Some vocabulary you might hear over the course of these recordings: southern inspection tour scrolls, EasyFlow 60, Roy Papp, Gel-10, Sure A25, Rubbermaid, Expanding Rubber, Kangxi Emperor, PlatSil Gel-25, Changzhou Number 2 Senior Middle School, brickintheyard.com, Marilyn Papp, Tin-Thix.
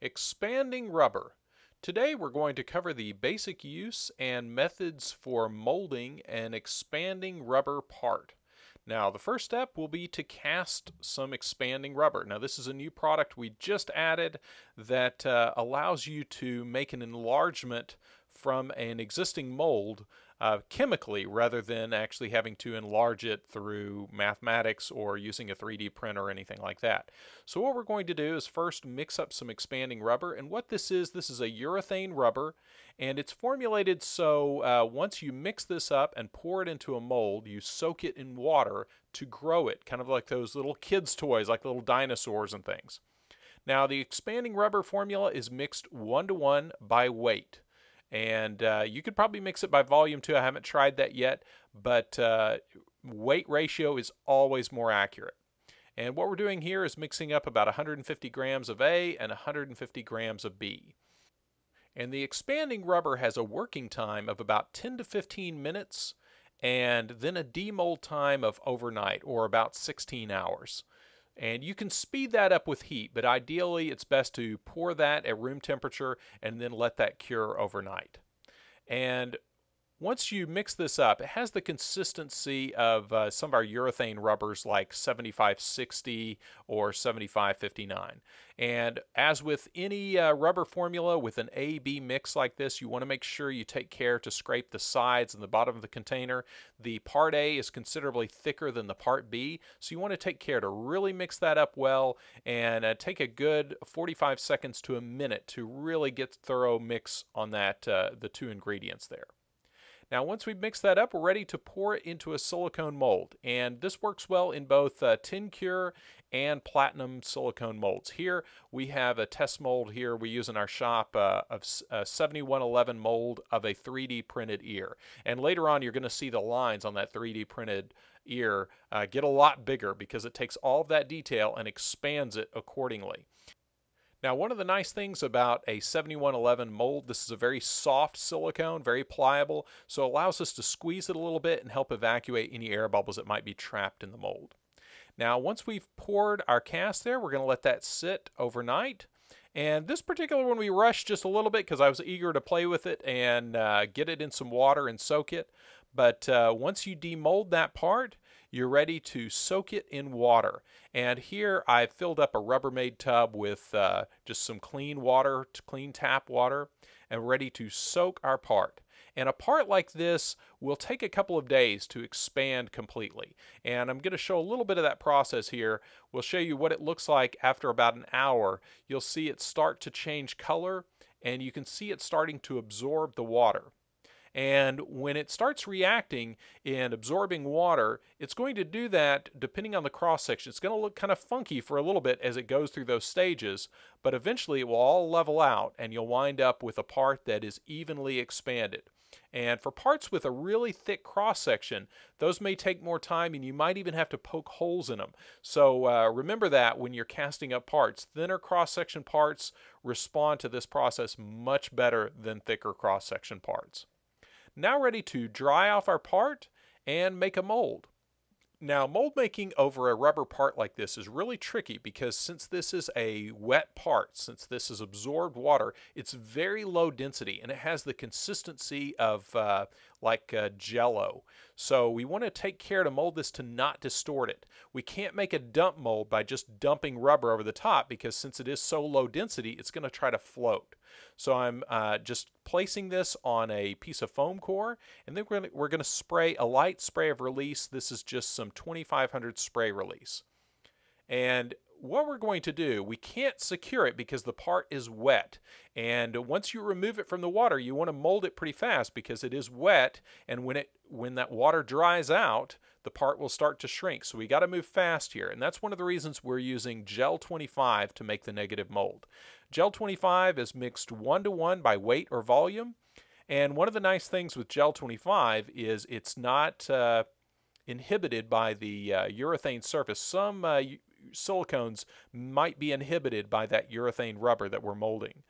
Expanding rubber. Today we're going to cover the basic use and methods for molding an expanding rubber part. Now the first step will be to cast some expanding rubber. Now this is a new product we just added that allows you to make an enlargement from an existing mold chemically rather than actually having to enlarge it through mathematics or using a 3D printer or anything like that. So what we're going to do is first mix up some expanding rubber, and what this is a urethane rubber, and it's formulated so once you mix this up and pour it into a mold, you soak it in water to grow it, kind of like those little kids' toys, like little dinosaurs and things. Now the expanding rubber formula is mixed 1-to-1 by weight. And you could probably mix it by volume too. I haven't tried that yet, but weight ratio is always more accurate. And what we're doing here is mixing up about 150 grams of A and 150 grams of B. And the expanding rubber has a working time of about 10 to 15 minutes, and then a demold time of overnight, or about 16 hours. And you can speed that up with heat, but ideally it's best to pour that at room temperature and then let that cure overnight. And once you mix this up, it has the consistency of some of our urethane rubbers like 7560 or 7559. And as with any rubber formula with an A-B mix like this, you want to make sure you take care to scrape the sides and the bottom of the container. The part A is considerably thicker than the part B, so you want to take care to really mix that up well, and take a good 45 seconds to a minute to really get thorough mix on that the two ingredients there. Now once we've mixed that up, we're ready to pour it into a silicone mold, and this works well in both tin cure and platinum silicone molds. Here we have a test mold here we use in our shop of 7111 mold of a 3D printed ear, and later on you're going to see the lines on that 3D printed ear get a lot bigger because it takes all of that detail and expands it accordingly. Now, one of the nice things about a 7111 mold, this is a very soft silicone, very pliable, so it allows us to squeeze it a little bit and help evacuate any air bubbles that might be trapped in the mold. Now, once we've poured our cast there, we're going to let that sit overnight. And this particular one we rushed just a little bit because I was eager to play with it and get it in some water and soak it. But once you demold that part, you're ready to soak it in water. And here I've filled up a Rubbermaid tub with just some clean water, clean tap water, and ready to soak our part. And a part like this will take a couple of days to expand completely. And I'm going to show a little bit of that process here. We'll show you what it looks like after about an hour. You'll see it start to change color, and you can see it starting to absorb the water. And when it starts reacting and absorbing water, it's going to do that depending on the cross-section. It's going to look kind of funky for a little bit as it goes through those stages, but eventually it will all level out and you'll wind up with a part that is evenly expanded. And for parts with a really thick cross-section, those may take more time and you might even have to poke holes in them. So remember that when you're casting up parts. Thinner cross-section parts respond to this process much better than thicker cross-section parts. Now ready to dry off our part and make a mold. Now mold making over a rubber part like this is really tricky because since this is a wet part, since this is absorbed water, it's very low density and it has the consistency of like Jell-O. So we want to take care to mold this to not distort it. We can't make a dump mold by just dumping rubber over the top because since it is so low density, it's going to try to float. So I'm just placing this on a piece of foam core, and then we're going to spray a light spray of release. This is just some 2500 spray release. And what we're going to do, we can't secure it because the part is wet. And once you remove it from the water, you want to mold it pretty fast because it is wet. And when that water dries out, the part will start to shrink. So we got to move fast here. And that's one of the reasons we're using Gel-25 to make the negative mold. Gel-25 is mixed 1-to-1 by weight or volume. And one of the nice things with Gel-25 is it's not inhibited by the urethane surface. Some silicones might be inhibited by that urethane rubber that we're molding.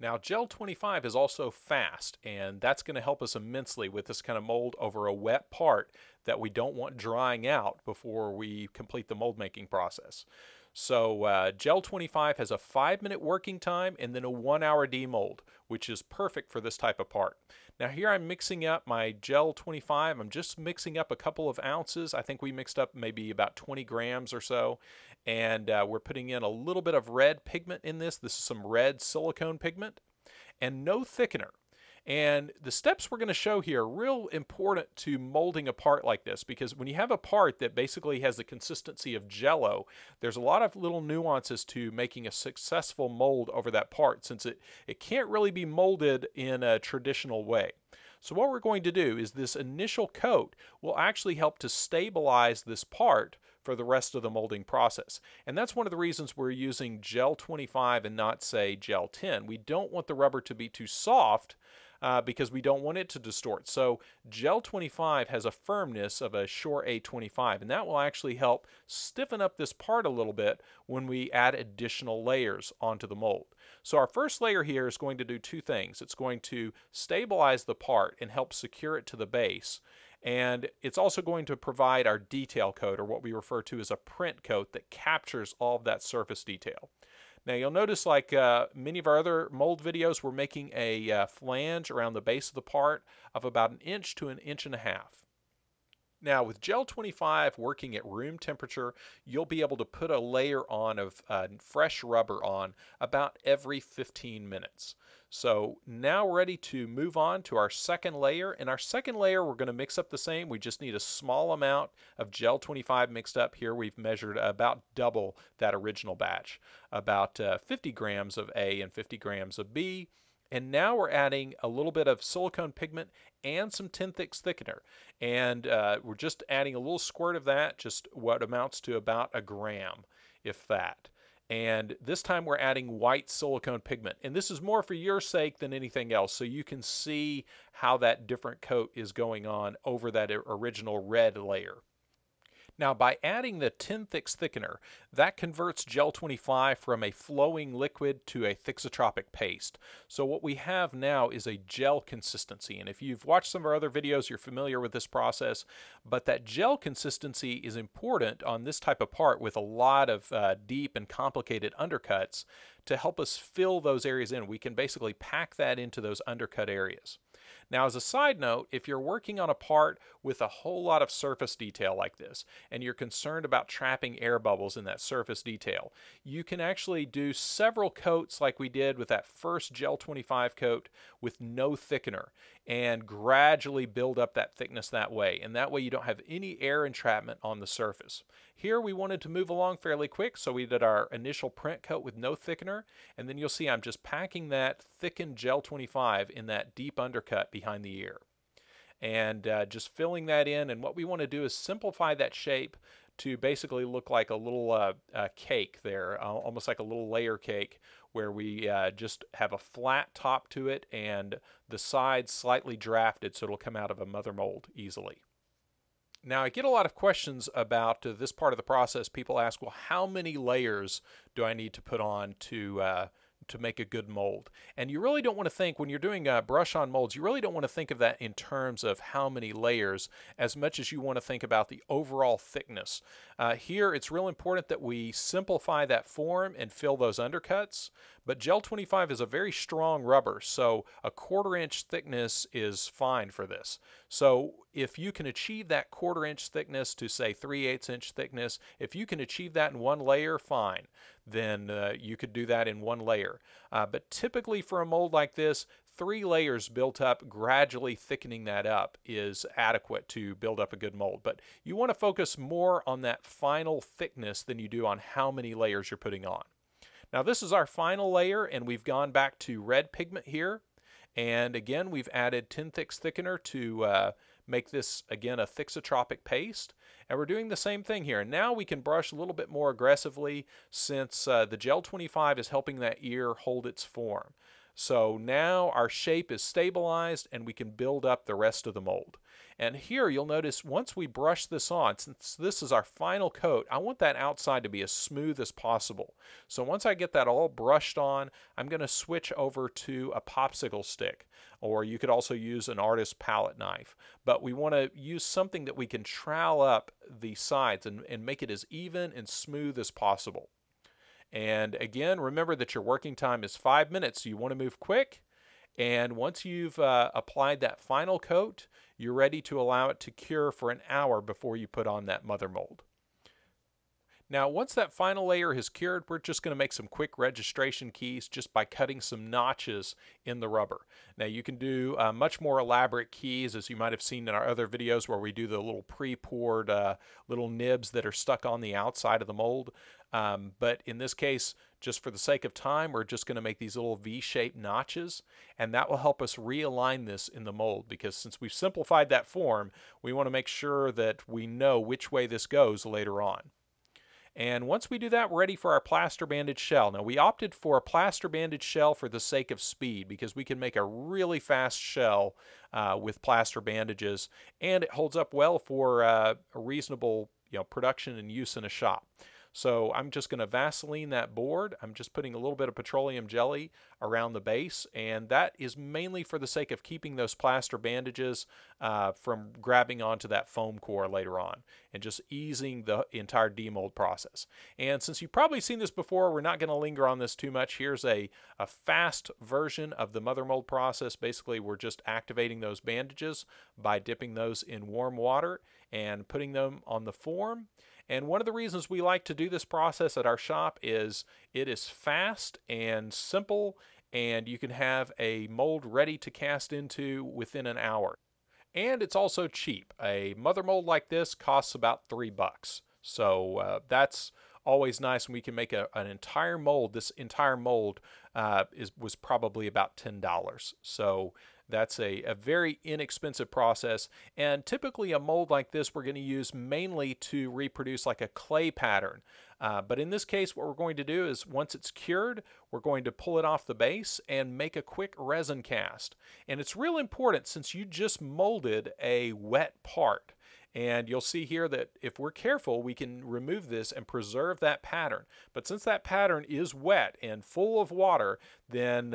Now Gel-25 is also fast, and that's going to help us immensely with this kind of mold over a wet part that we don't want drying out before we complete the mold making process. So Gel-25 has a 5-minute working time and then a 1-hour demold, which is perfect for this type of part. Now here I'm mixing up my Gel-25. I'm just mixing up a couple of ounces. I think we mixed up maybe about 20 grams or so. And we're putting in a little bit of red pigment in this. This is some red silicone pigment. And no thickener. And the steps we're going to show here are real important to molding a part like this, because when you have a part that basically has the consistency of Jell-O, there's a lot of little nuances to making a successful mold over that part, since it can't really be molded in a traditional way. So what we're going to do is this initial coat will actually help to stabilize this part for the rest of the molding process. And that's one of the reasons we're using Gel-25 and not, say, Gel-10. We don't want the rubber to be too soft because we don't want it to distort. So Gel-25 has a firmness of a Sure A25, and that will actually help stiffen up this part a little bit when we add additional layers onto the mold. So our first layer here is going to do two things. It's going to stabilize the part and help secure it to the base. And it's also going to provide our detail coat, or what we refer to as a print coat, that captures all of that surface detail. Now you'll notice, like many of our other mold videos, we're making a flange around the base of the part of about 1 inch to 1.5 inches. Now with Gel-25 working at room temperature, you'll be able to put a layer on of fresh rubber on about every 15 minutes. So now we're ready to move on to our second layer. And our second layer, we're going to mix up the same. We just need a small amount of Gel-25 mixed up here. We've measured about double that original batch, about 50 grams of A and 50 grams of B. And now we're adding a little bit of silicone pigment and some Tin-Thix thickener. And we're just adding a little squirt of that, just what amounts to about 1 gram, if that. And this time we're adding white silicone pigment. And this is more for your sake than anything else, so you can see how that different coat is going on over that original red layer. Now, by adding the Tin-Thix thickener, that converts Gel-25 from a flowing liquid to a thixotropic paste. So what we have now is a gel consistency. And if you've watched some of our other videos, you're familiar with this process. But that gel consistency is important on this type of part with a lot of deep and complicated undercuts to help us fill those areas in. We can basically pack that into those undercut areas. Now, as a side note, if you're working on a part with a whole lot of surface detail like this, and you're concerned about trapping air bubbles in that surface detail, you can actually do several coats like we did with that first Gel-25 coat with no thickener, and gradually build up that thickness that way. And that way you don't have any air entrapment on the surface. Here we wanted to move along fairly quick, so we did our initial print coat with no thickener. And then you'll see I'm just packing that thickened Gel-25 in that deep undercut behind the ear. And just filling that in. And what we want to do is simplify that shape to basically look like a little cake there, almost like a little layer cake, where we just have a flat top to it and the sides slightly drafted so it'll come out of a mother mold easily. Now, I get a lot of questions about this part of the process. People ask, well, how many layers do I need to put on to make a good mold? And you really don't want to think, when you're doing brush-on molds, you really don't want to think of that in terms of how many layers as much as you want to think about the overall thickness. Here, it's real important that we simplify that form and fill those undercuts, but Gel-25 is a very strong rubber, so 1/4 inch thickness is fine for this. So if you can achieve that 1/4 inch thickness to, say, 3/8 inch thickness, if you can achieve that in one layer, fine. Then you could do that in one layer. But typically for a mold like this, 3 layers built up, gradually thickening that up, is adequate to build up a good mold. But you want to focus more on that final thickness than you do on how many layers you're putting on. Now this is our final layer, and we've gone back to red pigment here. And again, we've added Tin-Thix thickener to make this, again, a thixotropic paste. And we're doing the same thing here. Now we can brush a little bit more aggressively, since the Gel-25 is helping that ear hold its form. So now our shape is stabilized and we can build up the rest of the mold. And here you'll notice, once we brush this on, since this is our final coat, I want that outside to be as smooth as possible. So once I get that all brushed on, I'm going to switch over to a popsicle stick, or you could also use an artist's palette knife. But we want to use something that we can trowel up the sides and make it as even and smooth as possible. And again, remember that your working time is 5 minutes, so you want to move quick. And once you've applied that final coat, you're ready to allow it to cure for an hour before you put on that mother mold. Now, once that final layer has cured, we're just going to make some quick registration keys just by cutting some notches in the rubber. Now, you can do much more elaborate keys, as you might have seen in our other videos where we do the little pre-poured little nibs that are stuck on the outside of the mold. But in this case, just for the sake of time, we're just going to make these little V-shaped notches, and that will help us realign this in the mold, because since we've simplified that form, we want to make sure that we know which way this goes later on. And once we do that, we're ready for our plaster banded shell. Now, we opted for a plaster banded shell for the sake of speed, because we can make a really fast shell with plaster bandages, and it holds up well for a reasonable, production and use in a shop. So I'm just going to Vaseline that board. I'm just putting a little bit of petroleum jelly around the base, and that is mainly for the sake of keeping those plaster bandages from grabbing onto that foam core later on and just easing the entire demold process. And since you've probably seen this before, we're not going to linger on this too much. Here's a fast version of the mother mold process. Basically, we're just activating those bandages by dipping those in warm water and putting them on the form. And one of the reasons we like to do this process at our shop is it is fast and simple, and you can have a mold ready to cast into within an hour. And it's also cheap. A mother mold like this costs about $3. So that's always nice, and we can make an entire mold. This entire mold was probably about $10. So that's a very inexpensive process, and typically a mold like this we're going to use mainly to reproduce like a clay pattern. But in this case, what we're going to do is once it's cured, we're going to pull it off the base and make a quick resin cast. And it's real important since you just molded a wet part. And you'll see here that if we're careful, we can remove this and preserve that pattern. But since that pattern is wet and full of water, then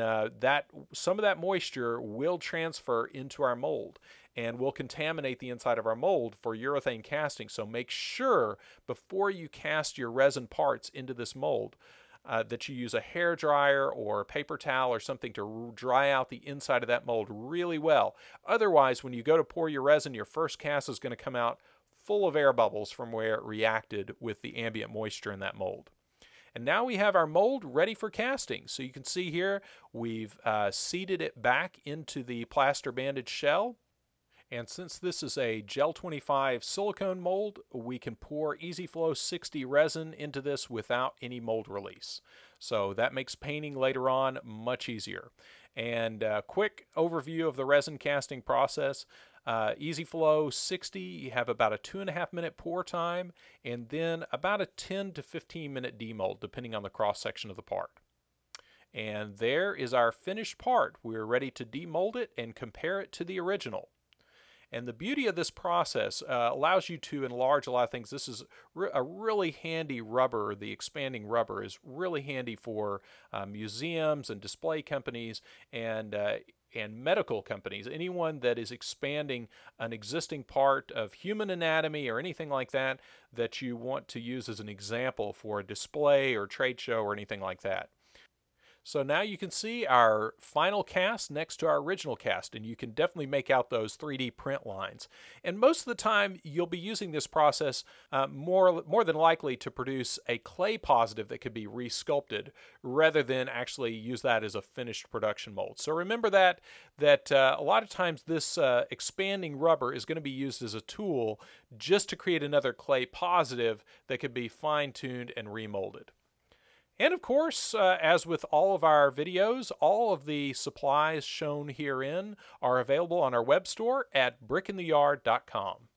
some of that moisture will transfer into our mold and will contaminate the inside of our mold for urethane casting. So make sure before you cast your resin parts into this mold that you use a hair dryer or a paper towel or something to dry out the inside of that mold really well. Otherwise, when you go to pour your resin, your first cast is going to come out full of air bubbles from where it reacted with the ambient moisture in that mold. And now we have our mold ready for casting. So you can see here we've seated it back into the plaster banded shell. And since this is a Gel-25 silicone mold, we can pour EasyFlow 60 resin into this without any mold release. So that makes painting later on much easier. And a quick overview of the resin casting process. EasyFlow 60, you have about a 2.5 minute pour time, and then about a 10 to 15 minute demold, depending on the cross section of the part. And there is our finished part. We're ready to demold it and compare it to the original. And the beauty of this process allows you to enlarge a lot of things. This is a really handy rubber. The expanding rubber is really handy for museums and display companies and medical companies. Anyone that is expanding an existing part of human anatomy or anything like that that you want to use as an example for a display or trade show or anything like that. So now you can see our final cast next to our original cast, and you can definitely make out those 3D print lines. And most of the time, you'll be using this process more than likely to produce a clay positive that could be resculpted rather than actually use that as a finished production mold. So remember that a lot of times this expanding rubber is going to be used as a tool just to create another clay positive that could be fine-tuned and remolded. And of course, as with all of our videos, all of the supplies shown herein are available on our web store at brickintheyard.com.